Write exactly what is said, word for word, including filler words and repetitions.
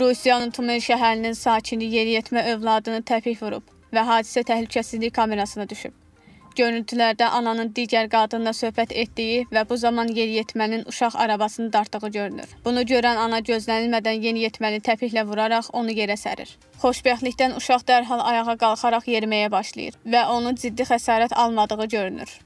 Rusiyanın Tumen şəhərinin sakini yeriyetmə övladını təpik vurub və hadisə təhlükəsizlik kamerasına düşüb. Görüntülərdə ananın digər qadınla söhbət etdiyi və bu zaman yeniyetmənin uşaq arabasını dartdığı görünür. Bunu görən ana gözlənilmədən yeniyetməni təpiklə vuraraq onu yerə sərir. Xoşbəxtlikdən uşaq dərhal ayağa qalxaraq yeriməyə başlayır və onun ciddi xəsarət almadığı görünür.